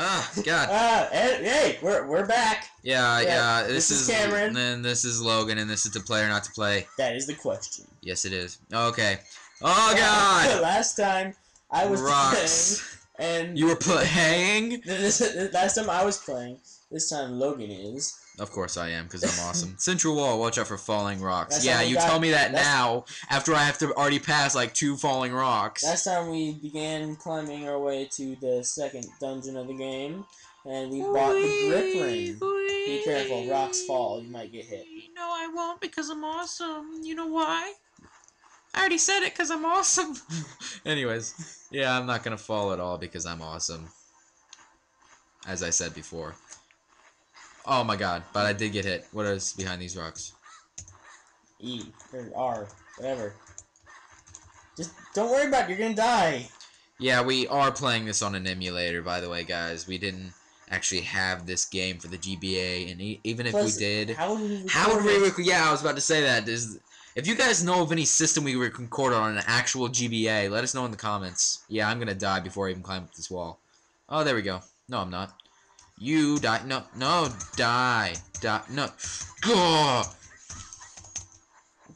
Ah, God. Hey, we're back. Yeah. This is Kameron. And this is Logan, and this is to play or not to play. That is the question. Yes, it is. Okay. Oh, God. Last time I was playing, and you were playing. Last time I was playing. This time Logan is. Of course I am, because I'm awesome. Central wall, watch out for falling rocks. Yeah, you tell me that now, after I have to already pass, like, 2 falling rocks. Last time we began climbing our way to the second dungeon of the game, and we bought the grip ring. Be careful, rocks fall, you might get hit. No, I won't, because I'm awesome. You know why? I already said it, because I'm awesome. Anyways, yeah, I'm not going to fall at all, because I'm awesome. As I said before. Oh my God! But I did get hit. What is behind these rocks? E or R, whatever. Just don't worry about it. You're gonna die. Yeah, we are playing this on an emulator, by the way, guys. We didn't actually have this game for the GBA, and even if we did, how would we record? Yeah, I was about to say that. If you guys know of any system we would record on an actual GBA, let us know in the comments. Yeah, I'm gonna die before I even climb up this wall. Oh, there we go. No, I'm not. You die. No, no, die. Die. No. Gah! I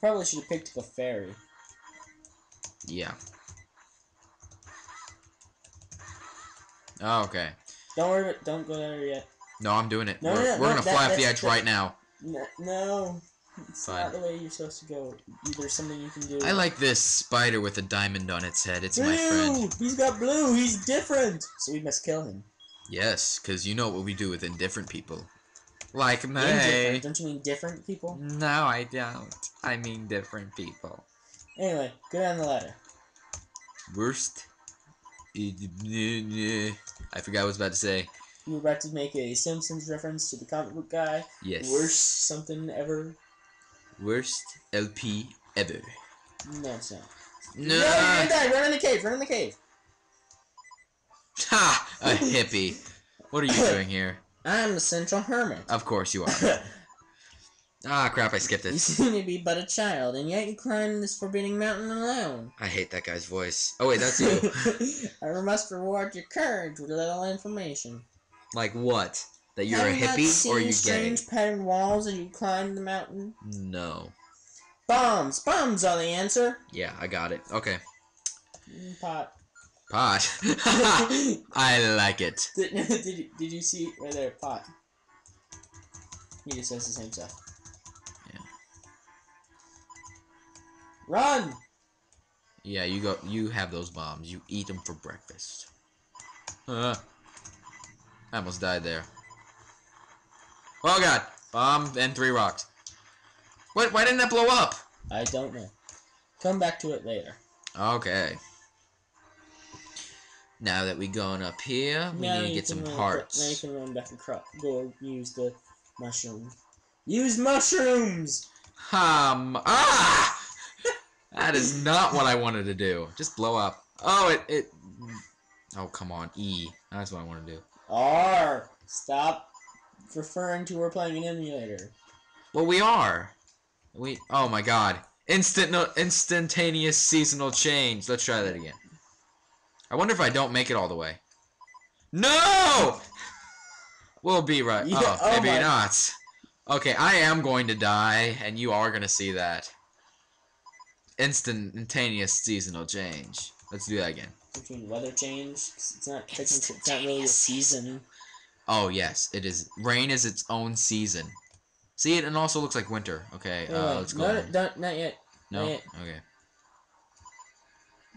probably should have picked up a fairy. Yeah. Oh, okay. Don't worry about it. Don't go there yet. No, I'm doing it. No, we're gonna fly off the edge right now. No. It's not the way you're supposed to go. There's something you can do. I like this spider with a diamond on its head. It's my friend. He's got blue. He's different. So we must kill him. Yes, because you know what we do with indifferent people. Like me. Indifferent. Don't you mean different people? No, I don't. I mean different people. Anyway, go down the ladder. Worst. I forgot what I was about to say. You were about to make a Simpsons reference to the comic book guy. Yes. Worst something ever. Worst LP ever. No, it's not. No, you're gonna die. Run in the cave. Run in the cave. Ha! A hippie. What are you doing here? I'm the central hermit. Of course you are. Ah, crap, I skipped it. You seem to be but a child, and yet you climb this forbidding mountain alone. I hate that guy's voice. Oh, wait, that's you. I must reward your courage with a little information. Like what? That you're a hippie, or are you gay? Strange patterned walls as you climb the mountain? No. Bombs! Bombs are the answer! Yeah, I got it. Okay. Pot. Pot. I like it. Did you see right there? Pot. He just says the same stuff. Yeah. Run. Yeah, you go. You have those bombs. You eat them for breakfast. I almost died there. Oh God! Bomb and 3 rocks. What? Why didn't that blow up? I don't know. Come back to it later. Okay. Now that we're going up here, we need to get some hearts. Now you can run back across. Go use the mushroom. Use mushrooms! Ah! That is not what I wanted to do. Just blow up. Oh, Oh, come on. E. That's what I want to do. R! Stop referring to we're playing an emulator. Well, we are. Oh my God. Instantaneous seasonal change. Let's try that again. I wonder if I don't make it all the way. No! We'll be right. Yeah, oh, maybe not. Okay, I am going to die, and you are going to see that. Instantaneous seasonal change. Let's do that again. Between weather change, it's not really a season. Oh, yes, it is. Rain is its own season. See, it also looks like winter. Okay, let's go. Not yet. No? Not yet. Okay.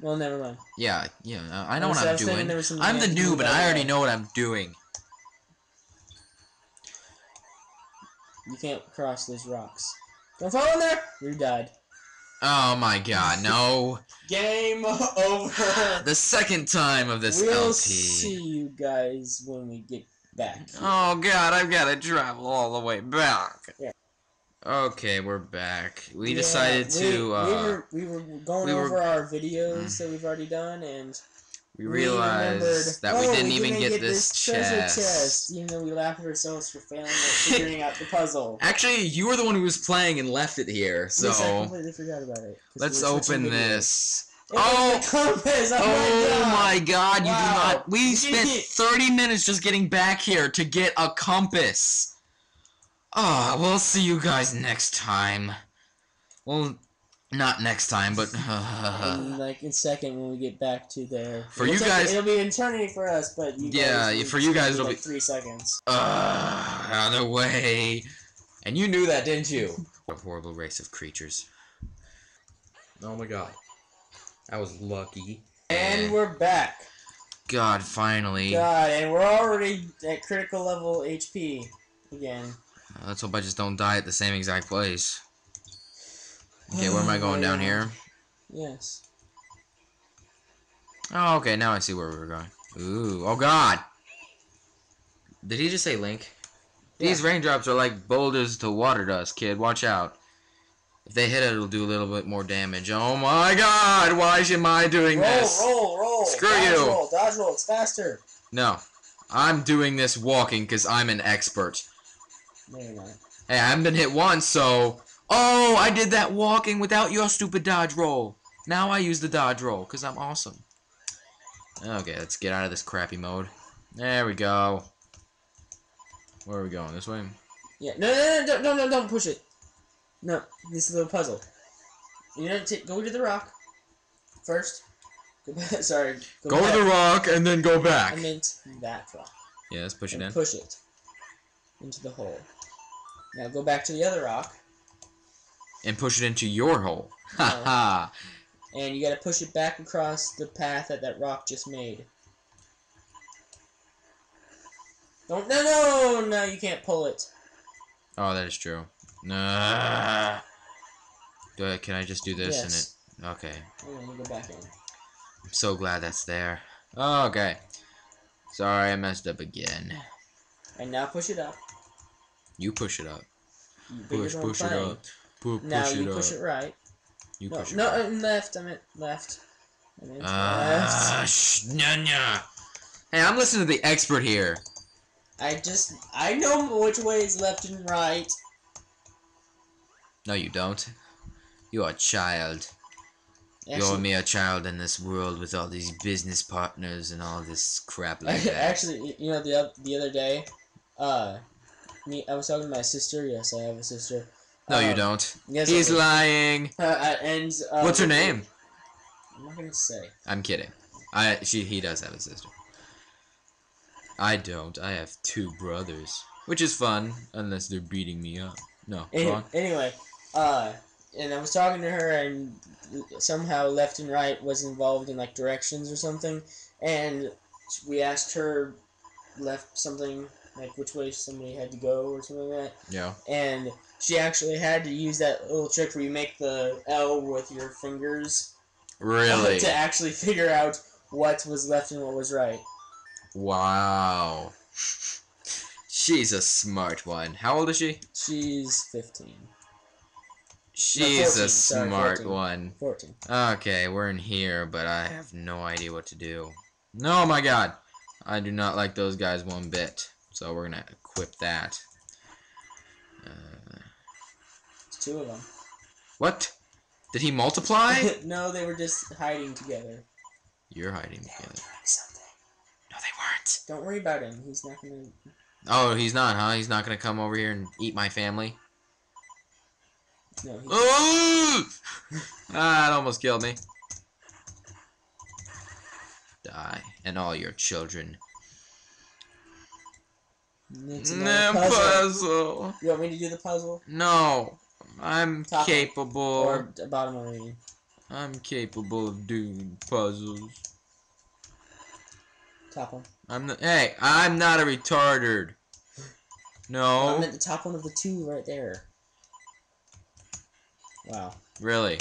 Well, never mind. Yeah, I know what I'm doing. I'm the noob, and I already know what I'm doing. You can't cross these rocks. Don't fall in there! You died. Oh my God, no. Game over. The second time of this LP. We'll see you guys when we get back. Here. Oh God, I've got to travel all the way back. Yeah. Okay, we're back. We decided we were going over our videos that we've already done, and we realized that we didn't even get this treasure chest. Even though we laughed at ourselves for failing at figuring out the puzzle. Actually, you were the one who was playing and left it here, so yes, I completely forgot about it. Let's open this. Oh my god, wow. You do not. We spent 30 minutes just getting back here to get a compass. Ah, oh, we'll see you guys next time. Well, not next time, but in, like in second when we get back to there. For you guys, it'll be eternity for us, but you guys, for you guys it'll be like 3 seconds. Out of the way. And you knew that, didn't you? A horrible race of creatures. Oh my god. I was lucky. And we're back. God, finally. God, and we're already at critical level HP again. Let's hope I just don't die at the same exact place. Okay, where am I going? Down here? Yes. Oh, okay, now I see where we were going. Ooh, oh god! Did he just say Link? Yeah. These raindrops are like boulders to water dust, kid. Watch out. If they hit it, it'll do a little bit more damage. Oh my god! Why am I doing this? Roll! Screw you! Dodge roll, it's faster! No. I'm doing this walking because I'm an expert. No, you're not. Hey, I haven't been hit once, so... Oh, I did that walking without your stupid dodge roll. Now I use the dodge roll because I'm awesome. Okay, let's get out of this crappy mode. There we go. Where are we going? This way? Yeah. No, don't push it. No, this is a little puzzle. You know, go to the rock first. Go back. Sorry. Go to the rock and then go back. I meant that rock. Yeah, let's push it in. Push it into the hole. Now go back to the other rock. And push it into your hole. Ha ha. And you gotta push it back across the path that rock just made. Don't. No, you can't pull it. Oh, that is true. Nah. Can I just do this? Yes. And it? Okay. Yeah, you go back in. I'm so glad that's there. Oh, okay. Sorry, I messed up again. And now push it up. You push it up. Push it up. Now you push it right. You push it right. No, left. I meant left. Hey, I'm listening to the expert here. I know which way is left and right. No, you don't. You're a child. Actually, you're a child in this world with all these business partners and all this crap like that. Actually, you know, the other day, I was talking to my sister. Yes, I have a sister. No, you don't. Yes, he's lying. What's her name? I'm not gonna say. I'm kidding. He does have a sister. I don't. I have 2 brothers, which is fun, unless they're beating me up. No. Anyway, and I was talking to her, and somehow left and right was involved in like directions or something, and we asked her left something like which way somebody had to go or something like that. Yeah. And she actually had to use that little trick where you make the L with your fingers. Really? To actually figure out what was left and what was right. Wow. She's a smart one. How old is she? She's 15. She's 14. 14. Okay, we're in here, but I have no idea what to do. No, my god. I do not like those guys one bit. So we're going to equip that. Two of them. What? Did he multiply? No, they were just hiding together. You're hiding together. They were doing something. No, they weren't. Don't worry about him. He's not gonna... Oh, he's not, huh? He's not gonna come over here and eat my family? No. Oh! Ah, it almost killed me. Die. And all your children. Puzzle. You want me to do the puzzle? No. I'm capable. Or bottom lane. I'm capable of doing puzzles. Top one. Hey, I'm not a retarded. No. I'm at the top one of the 2 right there. Wow. Really?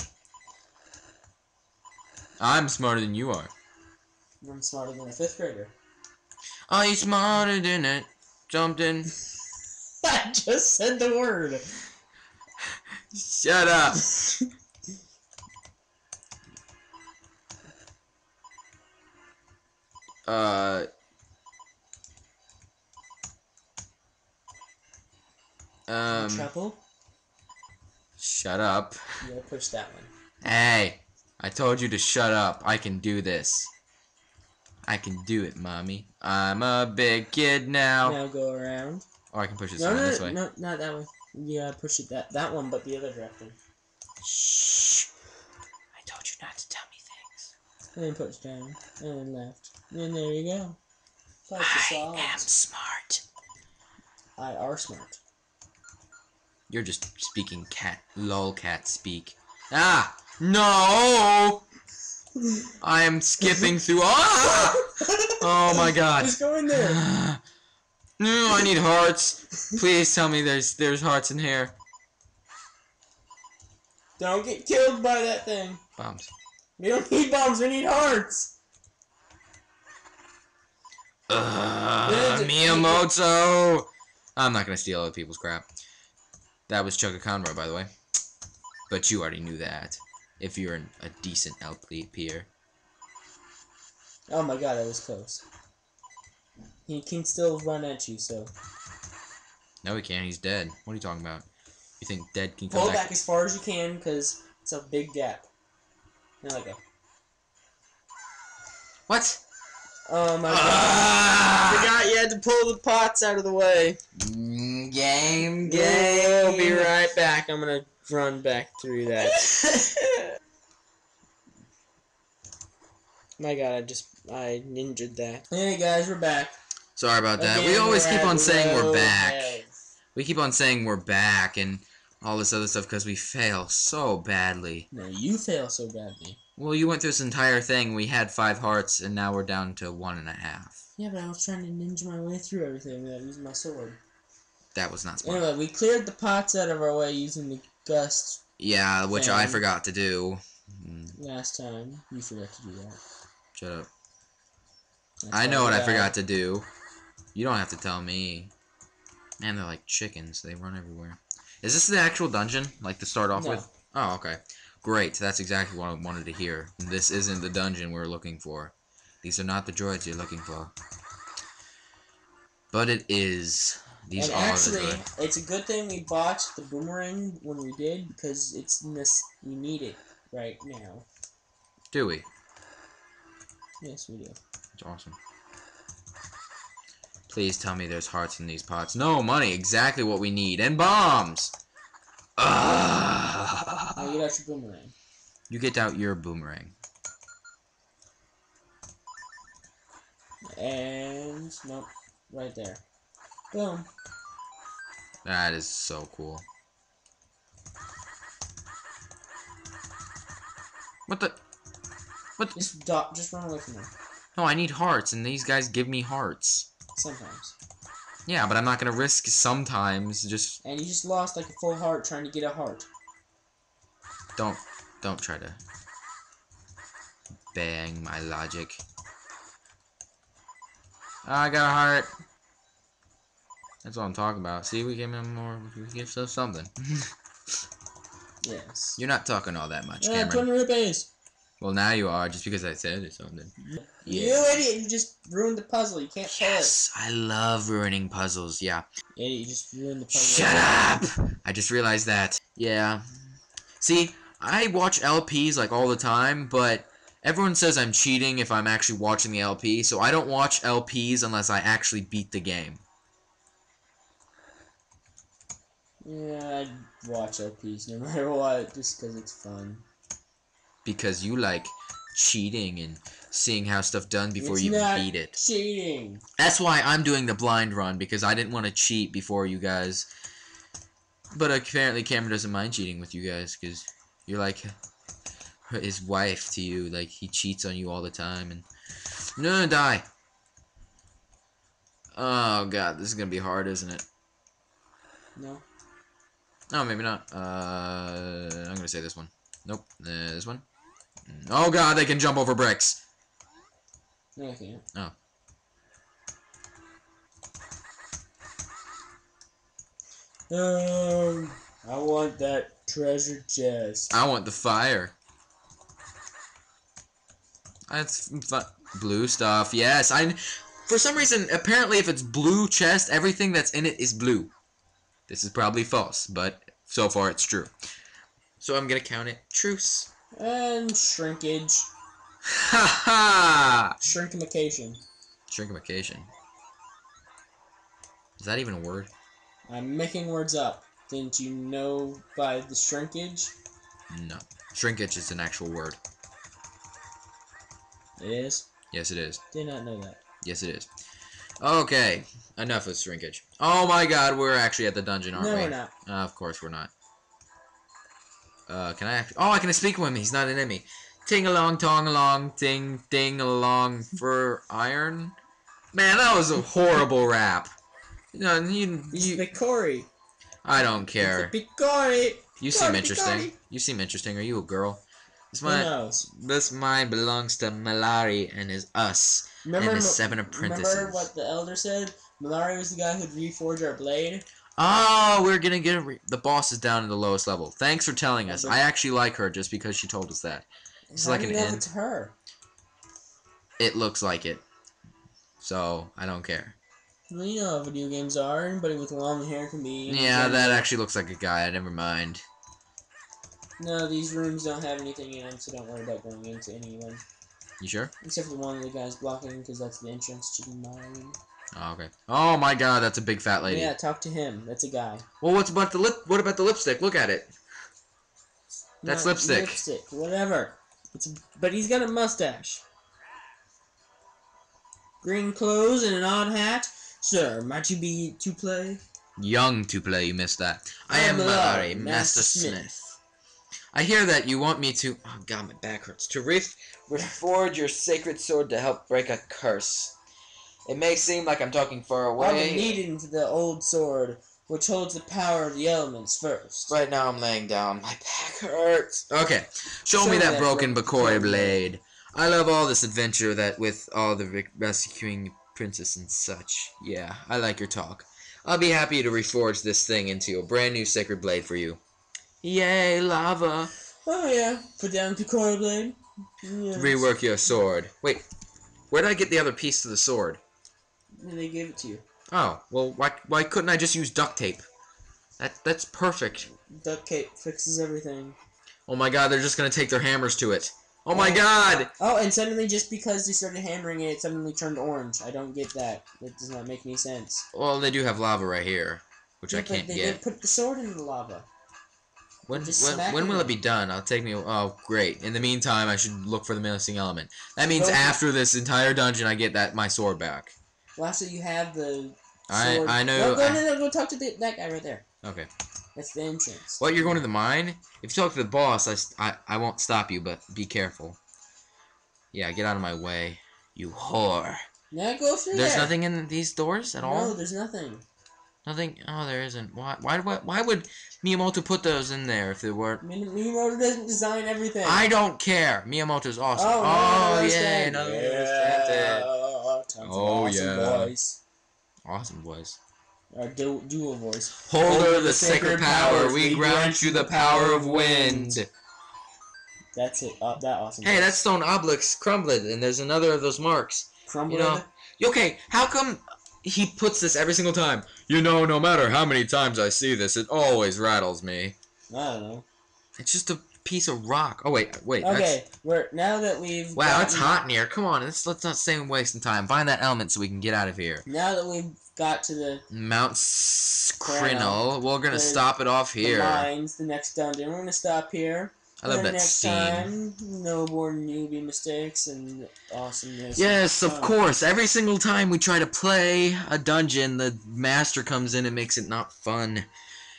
I'm smarter than you are. I'm smarter than a 5th grader. Are you smarter than it? Something. I just said the word. Shut up. Trouble? Shut up. You gotta push that one. Hey, I told you to shut up. I can do this. I can do it, mommy. I'm a big kid now. Now go around. Or I can push it this way. No, not that way. Yeah, push it that one, but the other direction. Shh. I told you not to tell me things. And then push down. And then left. And there you go. I am smart. I are smart. You're just speaking cat. Lol, cat speak. Ah! No! I am skipping through. Ah! Oh my god. Just go in there. No, I need hearts. Please tell me there's hearts in here. Don't get killed by that thing. Bombs. We don't need bombs. We need hearts. Miyamoto. I'm not gonna steal other people's crap. That was Chugga Conroy, by the way. But you already knew that. If you're a decent LP-er. Oh my god, that was close. He can still run at you, so... No, he can't. He's dead. What are you talking about? You think dead can come back? Pull back as far as you can, because it's a big gap. Now let go. What? Oh my god. I forgot you had to pull the pots out of the way. Game, game. We'll be right back. I'm gonna... run back through that. My god, I ninja'd that. Hey guys, we're back. Sorry about that. Again, we always keep on saying we're back. Heads. We keep on saying we're back and all this other stuff because we fail so badly. No, you fail so badly. Well, you went through this entire thing. We had 5 hearts and now we're down to 1.5. Yeah, but I was trying to ninja my way through everything without using my sword. That was not smart. Anyway, we cleared the pots out of our way using the gust. Yeah, which I forgot to do. Last time, you forgot to do that. Shut up. I know what I forgot to do. You don't have to tell me. Man, they're like chickens. They run everywhere. Is this the actual dungeon? Like, to start off with? Oh, okay. Great. That's exactly what I wanted to hear. This isn't the dungeon we're looking for. These are not the droids you're looking for. But it is... These and actually, it's a good thing we botched the boomerang when we did, because you need it right now. Do we? Yes, we do. That's awesome. Please tell me there's hearts in these pots. No, money, exactly what we need, and bombs. Now get out your boomerang. You get out your boomerang. And nope, right there. Boom. That is so cool. What the? What? Just run away from me. No, I need hearts, and these guys give me hearts. Sometimes. Yeah, but I'm not gonna risk sometimes. Just. And you just lost like a full heart trying to get a heart. Don't try to bang my logic. I got a heart. That's all I'm talking about. See, we came in more. We give stuff something. Yes. You're not talking all that much, Cameron. 20 rupees. Well, now you are, just because I said it something. Yeah. You idiot! You just ruined the puzzle. You can't tell it. Yes, I love ruining puzzles. Yeah. Yeah, you just ruined the puzzle. Shut up! I just realized that. Yeah. See, I watch LPs like all the time, but everyone says I'm cheating if I'm actually watching the LP. So I don't watch LPs unless I actually beat the game. Yeah, I watch LPs no matter what, just because it's fun. Because you like cheating and seeing how stuff done before you even beat it. Cheating. That's why I'm doing the blind run, because I didn't want to cheat before you guys. But apparently Cameron doesn't mind cheating with you guys, because you're like his wife to you. Like, he cheats on you all the time. And no, die. Oh god, this is gonna be hard, isn't it? No. No, maybe not. I'm gonna say this one. Nope. This one. Oh god, they can jump over bricks. No, I can't. Oh. I want that treasure chest. I want the fire. That's blue stuff. Yes, for some reason, apparently, if it's blue chest, everything that's in it is blue. This is probably false, but so far it's true. So I'm gonna count it truce. And shrinkage. Ha ha! Shrinkimication. Shrinkimication. Is that even a word? I'm making words up. Didn't you know by the shrinkage? No. Shrinkage is an actual word. It is? Yes, it is. Did not know that. Yes, it is. Okay. Enough with shrinkage. Oh my god, we're actually at the dungeon, aren't we? No, we're not. Of course we're not. Can I actually... Oh, I can speak with him. He's not an enemy. Ting-along, tong-along, ting-ding-along for iron. Man, that was a horrible rap. No, you... Picori. I don't care. Picori. You seem interesting. Picori. You seem interesting. Are you a girl? This mine belongs to Melari and is us and his 7 apprentices. Remember what the elder said? Melari was the guy who'd reforge our blade. Oh, we're gonna get the boss is down at the lowest level. Thanks for telling us. I actually like her just because she told us that. It's like an end. It's her. It looks like it. So I don't care. Well, you know how video games are. Anybody with long hair can be. Yeah, that actually looks like a guy. Never mind. No, these rooms don't have anything in them, so don't worry about going into any of them. You sure? Except for the one of the guys blocking, because that's the entrance to the mine. Oh, okay. Oh my god, that's a big fat lady. Yeah, talk to him. That's a guy. Well, what's about the lip? What about the lipstick? Look at it. That's lipstick. Lipstick, whatever. But he's got a mustache. Green clothes and an odd hat. Sir, might you be to play? Young to play, you missed that. I am Larry, Master Smith. I hear that you want me to... Oh god, my back hurts. To reforge your sacred sword to help break a curse. It may seem like I'm talking far away. I'm needing the old sword, which holds the power of the elements first. Right now I'm laying down. My back hurts. Okay, show me that broken Picori blade. I love all this adventure that with all the rescuing princess and such. Yeah, I like your talk. I'll be happy to reforge this thing into a brand new sacred blade for you. Yay, lava. Oh yeah, put down Picori blade. Yes. Rework your sword. Wait, where did I get the other piece of the sword? And they gave it to you. Oh, well, why couldn't I just use duct tape? That's perfect. Duct tape fixes everything. Oh my god, they're just gonna take their hammers to it. Oh my god! Oh, and suddenly just because they started hammering it, it suddenly turned orange. I don't get that. That does not make any sense. Well, they do have lava right here, which I can't get. They did put the sword in the lava. When will it be done? It'll take me... Oh, great. In the meantime, I should look for the missing element. That means after this entire dungeon, I get my sword back. Well, so you have the sword. I know... No, go talk to that guy right there. Okay. That's the entrance. What, you're going to the mine? If you talk to the boss, I won't stop you, but be careful. Yeah, get out of my way, you whore. Now go through there. There's nothing in these doors at all? No, there's nothing. Nothing? Oh, there isn't. Why would Miyamoto put those in there if they were... Miyamoto doesn't design everything. I don't care. Miyamoto's awesome. Oh, yeah. Oh, yeah. Awesome voice. Our dual voice. Holder of the sacred power, we grant you the power of wind. That's it. That awesome. Hey, that stone obelisk crumbled, and there's another of those marks. Crumbled? You know, okay, how come... He puts this every single time. You know, no matter how many times I see this, it always rattles me. I don't know. It's just a piece of rock. Oh, wait. Okay, now that we've... Wow, it's hot in here. Come on, let's not stay wasting time. Find that element so we can get out of here. Now that we've got to the... Mount Crenel. We're going to stop it off here. The mines, the next dungeon. We're going to stop here. I love that scene. Time, no more newbie mistakes and awesomeness. Yes, of course. Every single time we try to play a dungeon, the master comes in and makes it not fun.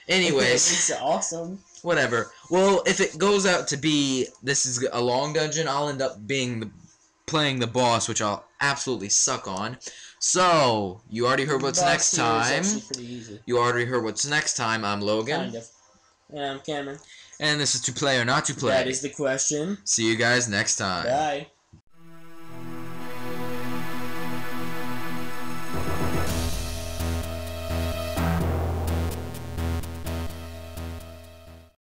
Anyways. It's awesome. Whatever. Well, if it goes out to be this is a long dungeon, I'll end up playing the boss, which I'll absolutely suck on. So, you already heard what's next time. You already heard what's next time. I'm Logan. Kind of. And I'm Kameron. And this is to play or not to play. That is the question. See you guys next time. Bye.